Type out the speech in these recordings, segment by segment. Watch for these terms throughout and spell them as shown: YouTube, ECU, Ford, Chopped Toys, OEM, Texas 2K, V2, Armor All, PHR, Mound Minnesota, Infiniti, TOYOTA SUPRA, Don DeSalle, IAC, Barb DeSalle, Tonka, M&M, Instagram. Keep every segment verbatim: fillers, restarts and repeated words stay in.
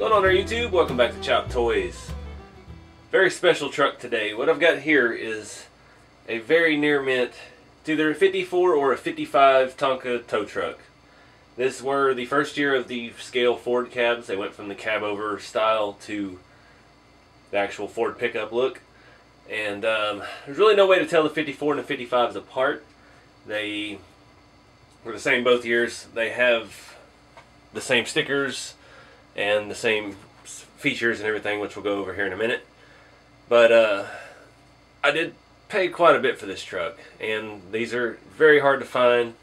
What's going on there, YouTube? Welcome back to Chopped Toys. Very special truck today. What I've got here is a very near mint, it's either a fifty-four or a fifty-five Tonka tow truck. This were the first year of the scale Ford cabs. They went from the cab over style to the actual Ford pickup look. And um, there's really no way to tell the fifty-four and the fifty-fives apart. They were the same both years. They have the same stickers and the same features and everything, which we'll go over here in a minute. But uh, I did pay quite a bit for this truck, and these are very hard to find,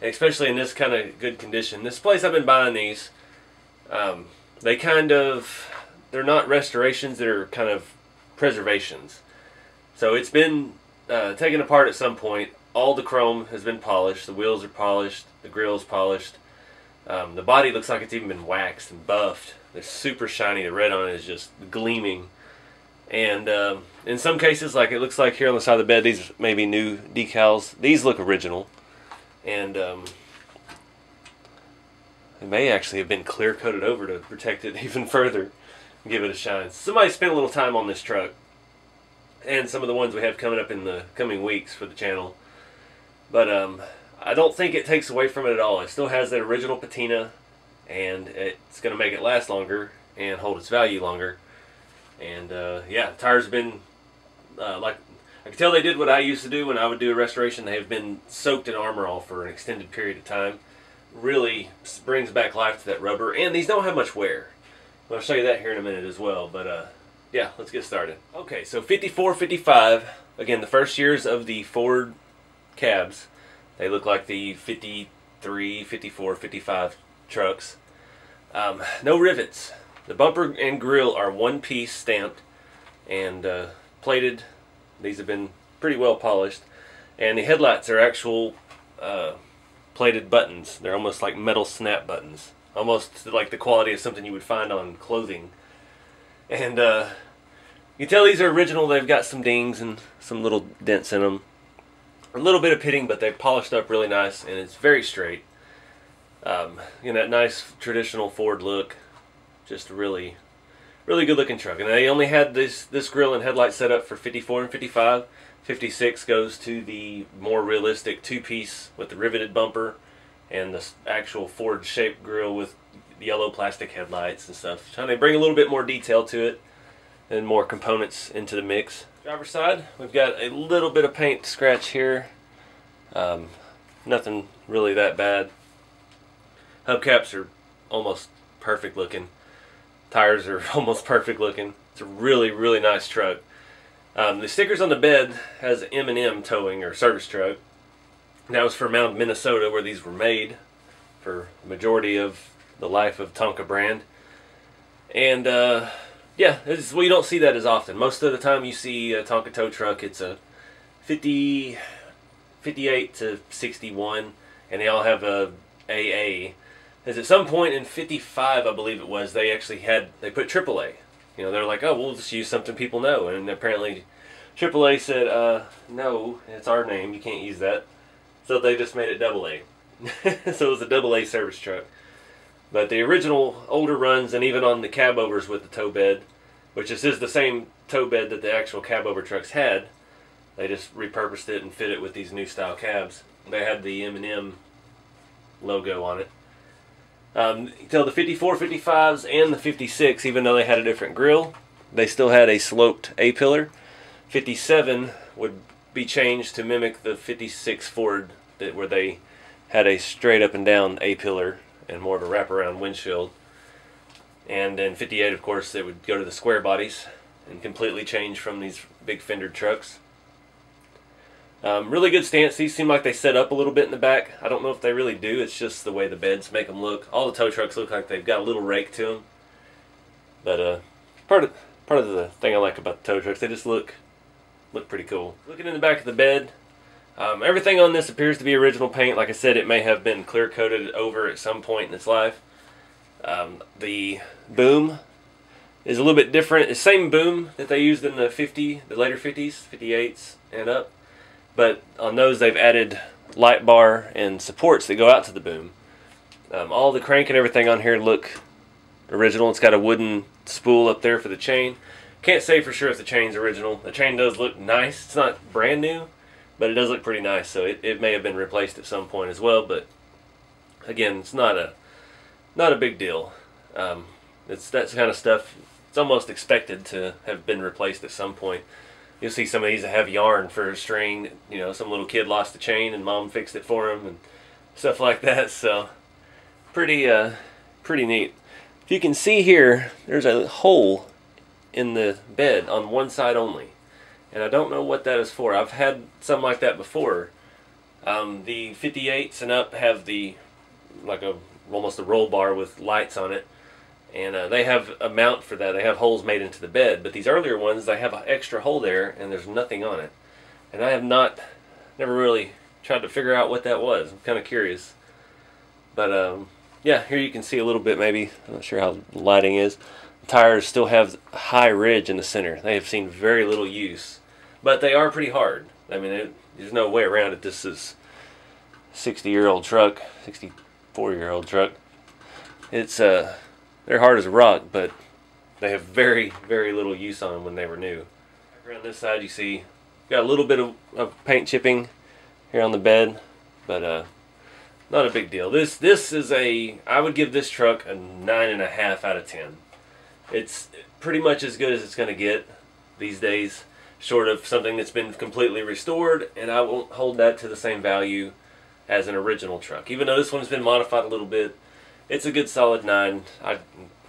especially in this kind of good condition. This place I've been buying these, um, they kind of, they're not restorations, they're kind of preservations. So it's been uh, taken apart at some point. All the chrome has been polished, the wheels are polished, the grill's polished. Um, the body looks like it's even been waxed and buffed. They're super shiny. The red on it is just gleaming. And um, in some cases, like it looks like here on the side of the bed, these may be new decals. These look original. And um, they may actually have been clear coated over to protect it even further and give it a shine. Somebody spent a little time on this truck and some of the ones we have coming up in the coming weeks for the channel. But um, I don't think it takes away from it at all. It still has that original patina, and it's going to make it last longer and hold its value longer. And uh, yeah, the tires have been, uh, like, I can tell they did what I used to do when I would do a restoration. They have been soaked in Armor All for an extended period of time. Really brings back life to that rubber, and these don't have much wear. I'll show you that here in a minute as well, but uh, yeah, let's get started. Okay, so fifty-four, fifty-five, again, the first years of the Ford cabs. They look like the fifty-three, fifty-four, fifty-five trucks. Um, no rivets. The bumper and grill are one piece stamped and uh, plated. These have been pretty well polished. And the headlights are actual uh, plated buttons. They're almost like metal snap buttons. Almost like the quality of something you would find on clothing. And uh, you can tell these are original. They've got some dings and some little dents in them. A little bit of pitting, but they polished up really nice, and it's very straight. Um, you know, that nice traditional Ford look. Just really, really good looking truck. And they only had this this grill and headlight set up for fifty-four and fifty-five. fifty-six goes to the more realistic two-piece with the riveted bumper and the actual Ford-shaped grill with yellow plastic headlights and stuff. Trying to bring a little bit more detail to it and more components into the mix. Driver's side, we've got a little bit of paint scratch here. Um, nothing really that bad. Hubcaps are almost perfect looking. Tires are almost perfect looking. It's a really, really nice truck. Um, the stickers on the bed has M and M towing or service truck. And that was for Mound, Minnesota, where these were made for the majority of the life of Tonka brand. And uh, yeah, it's, well, you don't see that as often. Most of the time you see a Tonka tow truck, it's a fifty, fifty-eight to sixty-one, and they all have a double A. As at some point in fifty-five, I believe it was, they actually had, they put triple A. You know, they're like, oh, we'll just use something people know. And apparently triple A said, uh, no, it's our name, you can't use that. So they just made it double A. So it was a double A service truck. But the original older runs, and even on the cab overs with the tow bed, which this is the same tow bed that the actual cab over trucks had, they just repurposed it and fit it with these new style cabs. They had the M and M logo on it. Um, you can tell the fifty-four, fifty-fives, and the fifty-six, even though they had a different grill, they still had a sloped A-pillar. fifty-seven would be changed to mimic the fifty-six Ford, that where they had a straight up and down A-pillar and more of a wraparound windshield. And then fifty-eight, of course, it would go to the square bodies and completely change from these big fendered trucks. Um, really good stance. These seem like they set up a little bit in the back. I don't know if they really do. It's just the way the beds make them look. All the tow trucks look like they've got a little rake to them. But uh, part of part of the thing I like about the tow trucks, they just look look pretty cool. Looking in the back of the bed, Um, everything on this appears to be original paint. Like I said, it may have been clear coated over at some point in its life. Um, the boom is a little bit different. It's the same boom that they used in the fifty, the later fifties, fifty-eights and up. But on those they've added light bar and supports that go out to the boom. Um, all the crank and everything on here look original. It's got a wooden spool up there for the chain. Can't say for sure if the chain's original. The chain does look nice. It's not brand new, but it does look pretty nice. So it, it may have been replaced at some point as well, but again, it's not a not a big deal. Um, it's that kind of stuff. It's almost expected to have been replaced at some point. You'll see some of these that have yarn for a string. You know, some little kid lost the chain and mom fixed it for him and stuff like that. So pretty, uh, pretty neat. If you can see here, there's a hole in the bed on one side only, and I don't know what that is for. I've had some like that before. Um, the fifty-eights and up have the like a almost a roll bar with lights on it, and uh, they have a mount for that. They have holes made into the bed, but these earlier ones, they have an extra hole there and there's nothing on it, and I have not never really tried to figure out what that was. I'm kind of curious, but um, yeah, here you can see a little bit maybe. I'm not sure how the lighting is. The tires still have a high ridge in the center. They have seen very little use, but they are pretty hard. I mean, it, there's no way around it. This is sixty-year-old truck, sixty-four-year-old truck. It's uh, they're hard as a rock, but they have very, very little use on them when they were new. Around this side, you see, got a little bit of, of paint chipping here on the bed, but uh, not a big deal. This this is a, I would give this truck a nine and a half out of ten. It's pretty much as good as it's going to get these days, short of something that's been completely restored, and I won't hold that to the same value as an original truck. Even though this one's been modified a little bit, it's a good solid nine. I,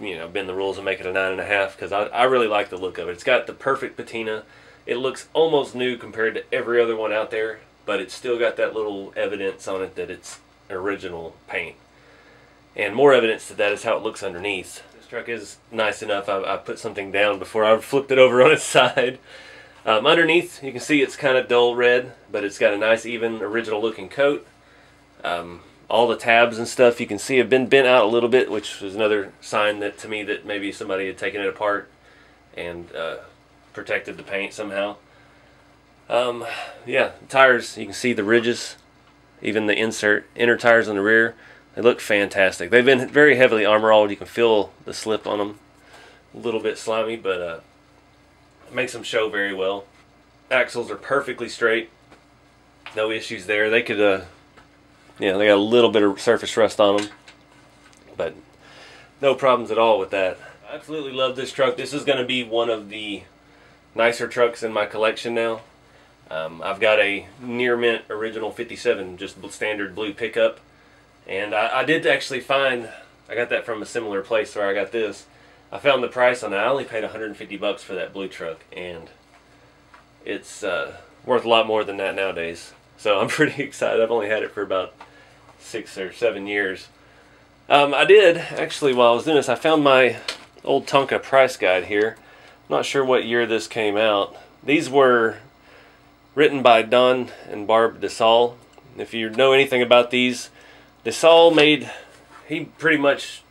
you know, bend the rules and make it a nine and a half because I, I really like the look of it. It's got the perfect patina. It looks almost new compared to every other one out there, but it's still got that little evidence on it that it's original paint. And more evidence to that is how it looks underneath. This truck is nice enough. I, I put something down before I flipped it over on its side. Um, underneath, you can see it's kind of dull red, but it's got a nice, even, original-looking coat. Um, all the tabs and stuff you can see have been bent out a little bit, which was another sign that to me that maybe somebody had taken it apart and uh, protected the paint somehow. Um, yeah, tires, you can see the ridges, even the insert inner tires on the rear. They look fantastic. They've been very heavily Armor All. You can feel the slip on them, a little bit slimy, but uh, it makes them show very well. Axles are perfectly straight, no issues there. They could uh, yeah, they got a little bit of surface rust on them, but no problems at all with that. I absolutely love this truck. This is going to be one of the nicer trucks in my collection now. Um, I've got a near mint original fifty-seven, just standard blue pickup, and I, I did actually find, I got that from a similar place where I got this. I found the price on it. I only paid a hundred fifty bucks for that blue truck, and it's uh, worth a lot more than that nowadays. So I'm pretty excited. I've only had it for about six or seven years. Um, I did, actually, while I was doing this, I found my old Tonka price guide here. I'm not sure what year this came out. These were written by Don and Barb DeSalle. If you know anything about these, DeSalle made, he pretty much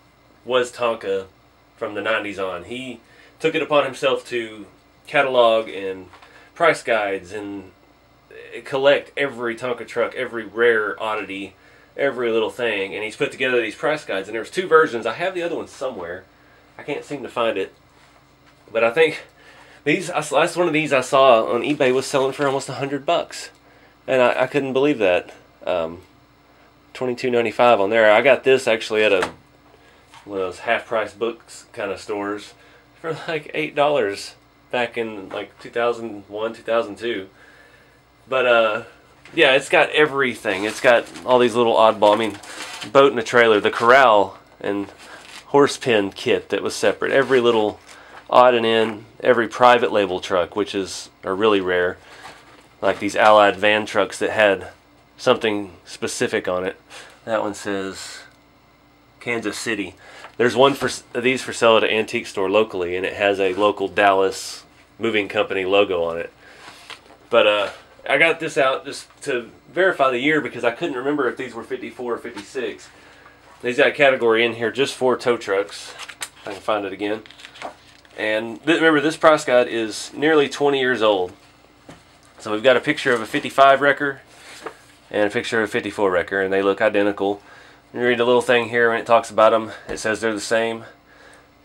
was Tonka from the nineties on. He took it upon himself to catalog and price guides and collect every Tonka truck, every rare oddity, every little thing, and he's put together these price guides. And there's two versions. I have the other one somewhere. I can't seem to find it, but I think these, I, last one of these I saw on eBay was selling for almost a hundred bucks, and I, I couldn't believe that. Um, twenty-two ninety-five on there. I got this actually at a one of those half-price books kind of stores for like eight dollars back in like two thousand one, two thousand two. But, uh, yeah, it's got everything. It's got all these little oddball, I mean, boat and a trailer, the corral and horse pen kit that was separate. Every little odd and end, every private label truck, which is are really rare, like these Allied van trucks that had something specific on it. That one says Kansas City. There's one for these for sale at an antique store locally, and it has a local Dallas moving company logo on it. But, uh... I got this out just to verify the year because I couldn't remember if these were fifty-four or fifty-six. These got a category in here just for tow trucks. If I can find it again. And th remember, this price guide is nearly twenty years old. So we've got a picture of a fifty-five wrecker and a picture of a fifty-four wrecker, and they look identical. You read a little thing here when it talks about them. It says they're the same.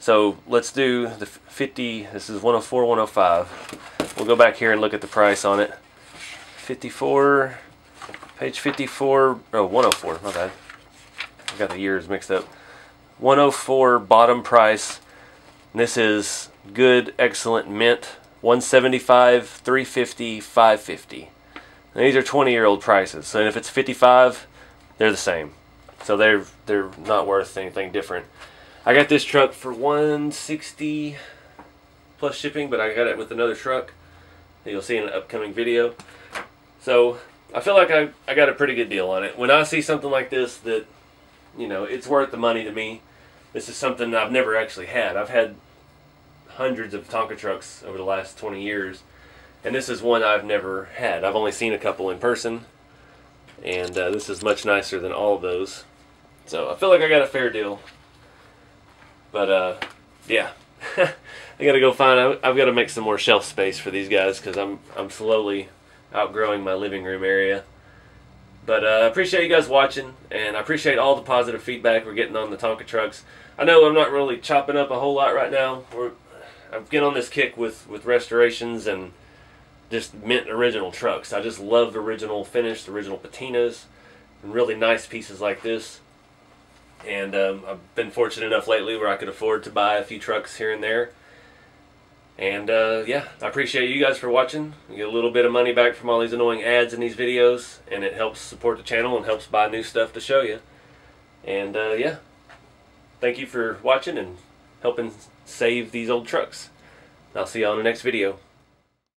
So let's do the fifty, this is one oh four, one oh five. We'll go back here and look at the price on it. fifty-four, page fifty-four, oh, one oh four, my bad. I got the years mixed up. one oh four bottom price. And this is good, excellent, mint. one seventy-five, three fifty, five fifty. And these are twenty year old prices. So if it's fifty-five, they're the same. So they're they're not worth anything different. I got this truck for one sixty plus shipping, but I got it with another truck that you'll see in an upcoming video. So I feel like I, I got a pretty good deal on it. When I see something like this that, you know, it's worth the money to me, this is something I've never actually had. I've had hundreds of Tonka trucks over the last twenty years, and this is one I've never had. I've only seen a couple in person, and uh, this is much nicer than all of those. So I feel like I got a fair deal. But uh, yeah, I gotta go find. I, I've got to make some more shelf space for these guys because I'm I'm slowly outgrowing my living room area. But I uh, appreciate you guys watching, and I appreciate all the positive feedback we're getting on the Tonka trucks. I know I'm not really chopping up a whole lot right now. We're I'm getting on this kick with with restorations and just mint original trucks. I just love the original finish, the original patinas, and really nice pieces like this. And um, I've been fortunate enough lately where I could afford to buy a few trucks here and there. And uh, yeah, I appreciate you guys for watching. You get a little bit of money back from all these annoying ads in these videos, and it helps support the channel and helps buy new stuff to show you. And uh, yeah, thank you for watching and helping save these old trucks. I'll see you on the next video.